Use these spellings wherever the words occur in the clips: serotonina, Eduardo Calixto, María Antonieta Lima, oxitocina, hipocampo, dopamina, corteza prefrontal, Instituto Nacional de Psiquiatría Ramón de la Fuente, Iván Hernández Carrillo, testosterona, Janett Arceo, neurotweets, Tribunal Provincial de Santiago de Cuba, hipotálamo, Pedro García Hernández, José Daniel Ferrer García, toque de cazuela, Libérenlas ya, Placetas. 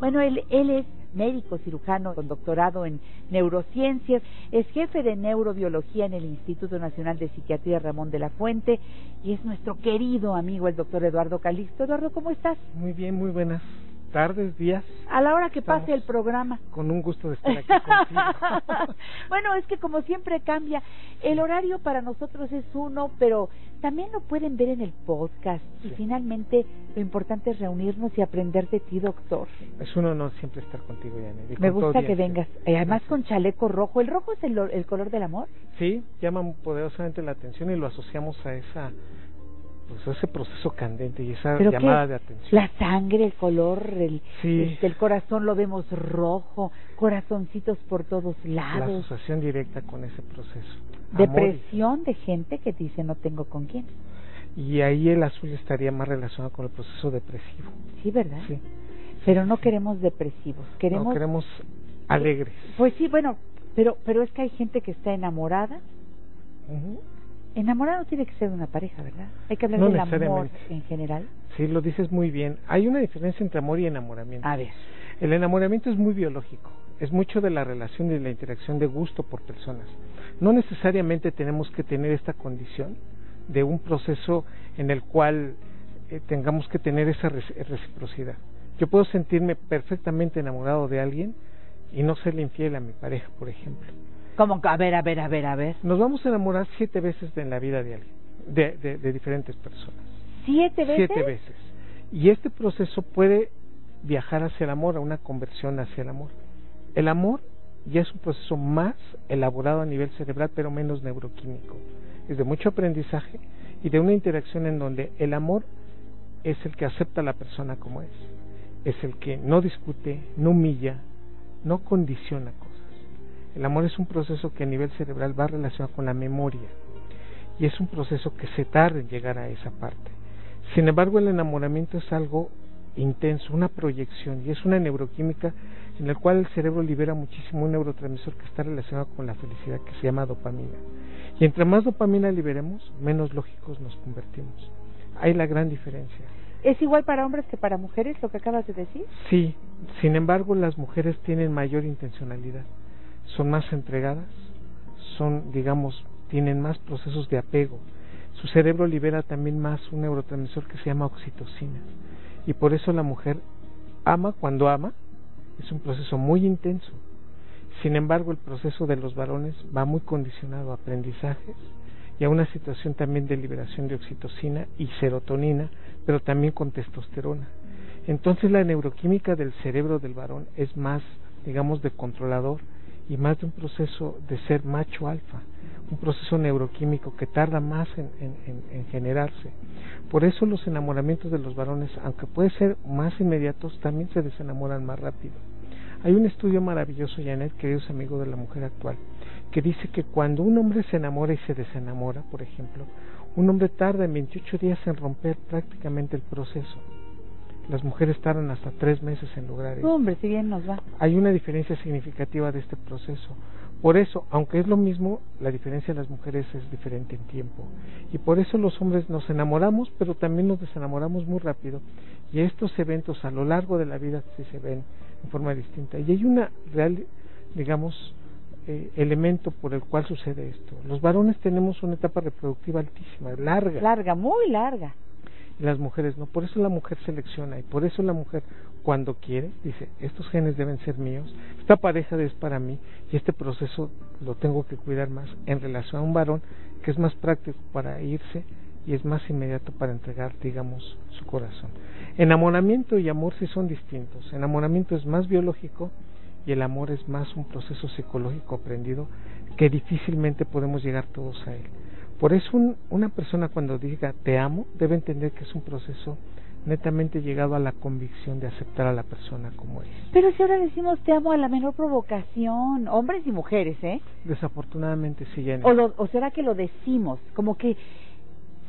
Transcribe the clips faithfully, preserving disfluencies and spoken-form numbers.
Bueno, él, él es médico cirujano con doctorado en neurociencias, es jefe de neurobiología en el Instituto Nacional de Psiquiatría Ramón de la Fuente y es nuestro querido amigo el doctor Eduardo Calixto. Eduardo, ¿cómo estás? Muy bien, muy buenas tardes, días. A la hora que Estamos pase el programa. Con un gusto de estar aquí contigo. Bueno, es que como siempre cambia, el horario para nosotros es uno, pero también lo pueden ver en el podcast. Sí. Y finalmente lo importante es reunirnos y aprender de ti, doctor. Es un honor siempre estar contigo, Janet. Me gusta que vengas. Eh, además con chaleco rojo. ¿El rojo es el, el color del amor? Sí, llama poderosamente la atención y lo asociamos a esa... pues ese proceso candente y esa llamada de atención. La sangre, el color, el, sí. este, el corazón lo vemos rojo, corazoncitos por todos lados. La asociación directa con ese proceso. Depresión de gente que dice no tengo con quién. Y ahí el azul estaría más relacionado con el proceso depresivo. Sí, ¿verdad? Sí. Pero no queremos depresivos, queremos... No, queremos alegres. Pues sí, bueno, pero, pero es que hay gente que está enamorada... Uh-huh. Enamorado tiene que ser de una pareja, ¿verdad? Hay que hablar no del amor en general. Sí, lo dices muy bien. Hay una diferencia entre amor y enamoramiento. A ver. El enamoramiento es muy biológico. Es mucho de la relación y de la interacción de gusto por personas. No necesariamente tenemos que tener esta condición de un proceso en el cual eh, tengamos que tener esa reciprocidad. Yo puedo sentirme perfectamente enamorado de alguien y no serle infiel a mi pareja, por ejemplo. Como, a ver, a ver, a ver, a ver. Nos vamos a enamorar siete veces en la vida de alguien, de, de, de diferentes personas. ¿Siete veces? Siete veces. Y este proceso puede viajar hacia el amor, a una conversión hacia el amor. El amor ya es un proceso más elaborado a nivel cerebral, pero menos neuroquímico. Es de mucho aprendizaje y de una interacción en donde el amor es el que acepta a la persona como es. Es el que no discute, no humilla, no condiciona cosas. El amor es un proceso que a nivel cerebral va relacionado con la memoria y es un proceso que se tarda en llegar a esa parte. Sin embargo, el enamoramiento es algo intenso, una proyección, y es una neuroquímica en la cual el cerebro libera muchísimo un neurotransmisor que está relacionado con la felicidad, que se llama dopamina. Y entre más dopamina liberemos, menos lógicos nos convertimos. Ahí la gran diferencia. ¿Es igual para hombres que para mujeres lo que acabas de decir? Sí, sin embargo las mujeres tienen mayor intencionalidad. Son más entregadas, son, digamos, tienen más procesos de apego. Su cerebro libera también más un neurotransmisor que se llama oxitocina. Y por eso la mujer ama cuando ama, es un proceso muy intenso. Sin embargo, el proceso de los varones va muy condicionado a aprendizajes y a una situación también de liberación de oxitocina y serotonina, pero también con testosterona. Entonces la neuroquímica del cerebro del varón es más, digamos, de controlador, y más de un proceso de ser macho alfa, un proceso neuroquímico que tarda más en, en, en, en generarse. Por eso los enamoramientos de los varones, aunque pueden ser más inmediatos, también se desenamoran más rápido. Hay un estudio maravilloso, Janet, queridos amigos, de la mujer actual, que dice que cuando un hombre se enamora y se desenamora, por ejemplo, un hombre tarda en veintiocho días en romper prácticamente el proceso. Las mujeres tardan hasta tres meses en lograr eso. Hombre, si bien nos va. Hay una diferencia significativa de este proceso. Por eso, aunque es lo mismo, la diferencia de las mujeres es diferente en tiempo. Y por eso los hombres nos enamoramos, pero también nos desenamoramos muy rápido. Y estos eventos a lo largo de la vida sí se ven en forma distinta. Y hay una real, digamos, eh, elemento por el cual sucede esto. Los varones tenemos una etapa reproductiva altísima, larga. Larga, muy larga. Las mujeres no, por eso la mujer selecciona y por eso la mujer cuando quiere dice, estos genes deben ser míos, esta pareja es para mí y este proceso lo tengo que cuidar más en relación a un varón que es más práctico para irse y es más inmediato para entregar, digamos, su corazón. Enamoramiento y amor sí son distintos. Enamoramiento es más biológico y el amor es más un proceso psicológico aprendido que difícilmente podemos llegar todos a él. Por eso un, una persona cuando diga te amo, debe entender que es un proceso netamente llegado a la convicción de aceptar a la persona como es. Pero si ahora decimos te amo a la menor provocación, hombres y mujeres, ¿eh? Desafortunadamente sí, Jenny. O, lo, o será que lo decimos, como que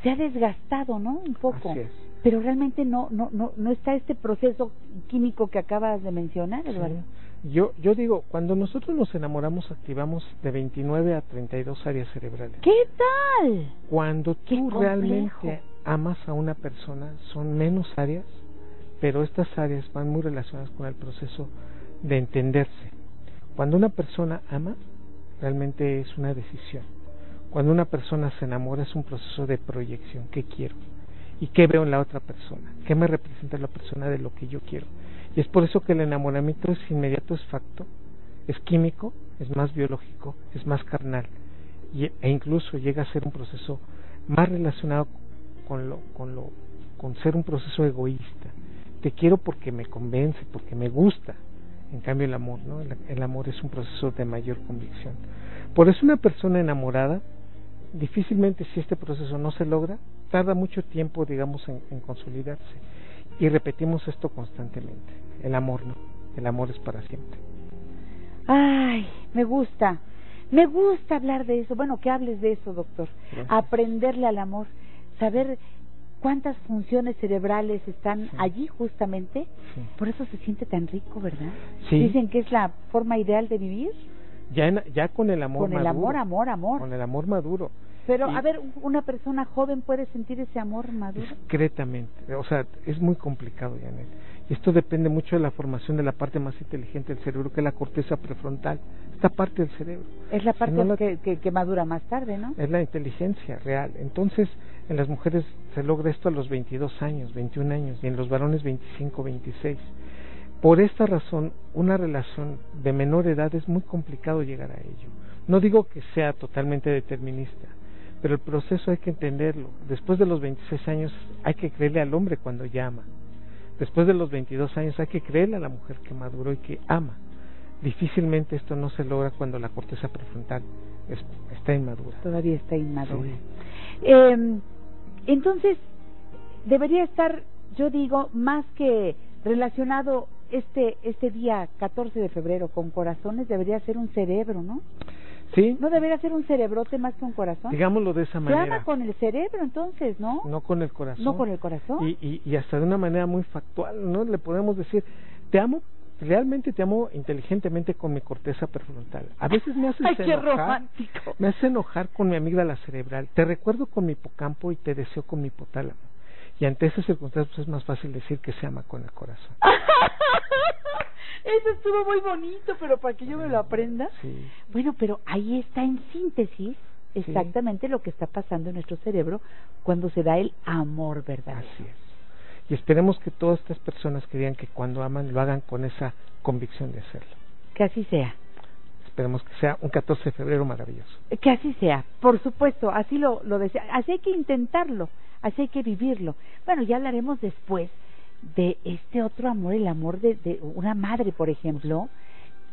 se ha desgastado, ¿no? Un poco. Así es. Pero realmente no, no, no, no está este proceso químico que acabas de mencionar, Eduardo. Sí. Yo, yo digo, cuando nosotros nos enamoramos activamos de veintinueve a treinta y dos áreas cerebrales. ¿Qué tal? Cuando tú realmente amas a una persona son menos áreas pero estas áreas van muy relacionadas con el proceso de entenderse. Cuando una persona ama, realmente es una decisión. Cuando una persona se enamora, es un proceso de proyección. ¿Qué quiero? ¿Y qué veo en la otra persona? ¿Qué me representa la persona de lo que yo quiero? Y es por eso que el enamoramiento es inmediato, es facto, es químico, es más biológico, es más carnal, y, e incluso llega a ser un proceso más relacionado con lo, con lo, con ser un proceso egoísta. Te quiero porque me convence, porque me gusta. En cambio el amor, ¿no? El, el amor es un proceso de mayor convicción. Por eso una persona enamorada, difícilmente, si este proceso no se logra, tarda mucho tiempo, digamos, en, en consolidarse. Y repetimos esto constantemente. El amor no, el amor es para siempre. Ay, me gusta, me gusta hablar de eso. Bueno, que hables de eso, doctor. Gracias. Aprenderle al amor, saber cuántas funciones cerebrales están sí. allí justamente. Sí. Por eso se siente tan rico, ¿verdad? Sí. Dicen que es la forma ideal de vivir. Ya, en, ya con el amor con maduro. Con el amor, amor, amor. Con el amor maduro. Pero, y, a ver, ¿una persona joven puede sentir ese amor maduro? Discretamente. O sea, es muy complicado, Janet. Y esto depende mucho de la formación de la parte más inteligente del cerebro, que es la corteza prefrontal. Esta parte del cerebro. Es la parte si no la, que, que, que madura más tarde, ¿no? Es la inteligencia real. Entonces, en las mujeres se logra esto a los veintidós años, veintiún años, y en los varones veinticinco, veintiséis. Por esta razón, una relación de menor edad es muy complicado llegar a ello. No digo que sea totalmente determinista, pero el proceso hay que entenderlo. Después de los veintiséis años hay que creerle al hombre cuando ya ama. Después de los veintidós años hay que creerle a la mujer que maduró y que ama. Difícilmente esto no se logra cuando la corteza prefrontal es, está inmadura. Todavía está inmadura. Sí. Eh, entonces, debería estar, yo digo, más que relacionado este este día catorce de febrero con corazones, debería ser un cerebro, ¿no? Sí. ¿No debería ser un cerebrote más que un corazón? Digámoslo de esa manera. Se ama con el cerebro, entonces, ¿no? No con el corazón. No con el corazón. Y, y, y hasta de una manera muy factual, ¿no? Le podemos decir, te amo, realmente te amo inteligentemente con mi corteza prefrontal. A veces me haces Ay, qué enojar. Romántico. Me hace enojar con mi amígdala cerebral. Te recuerdo con mi hipocampo y te deseo con mi hipotálamo. Y ante esas circunstancias pues, es más fácil decir que se ama con el corazón. Eso estuvo muy bonito, pero para que yo me lo aprenda. Sí. Bueno, pero ahí está en síntesis exactamente sí. lo que está pasando en nuestro cerebro cuando se da el amor verdadero. Así es. Y esperemos que todas estas personas que digan que cuando aman lo hagan con esa convicción de hacerlo. Que así sea. Esperemos que sea un catorce de febrero maravilloso. Que así sea, por supuesto, así lo, lo desea. Así hay que intentarlo, así hay que vivirlo. Bueno, ya hablaremos después de este otro amor, el amor de, de una madre, por ejemplo,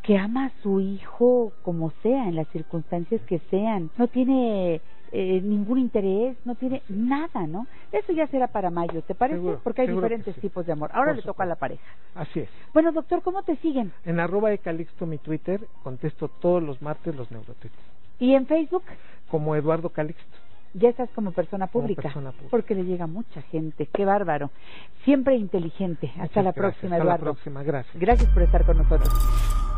que ama a su hijo como sea, en las circunstancias que sean. No tiene eh, ningún interés, no tiene nada, ¿no? Eso ya será para mayo, ¿te parece? Seguro, porque hay diferentes sí. tipos de amor. Ahora le toca a la pareja. Así es. Bueno, doctor, ¿cómo te siguen? En arroba de Calixto, mi Twitter, contesto todos los martes los neurotweets. ¿Y en Facebook? Como Eduardo Calixto. Ya estás como persona pública, como persona pública, porque le llega mucha gente. ¡Qué bárbaro! Siempre inteligente. Hasta Muchas la gracias. próxima, Hasta Eduardo. Hasta la próxima, gracias. Gracias por estar con nosotros.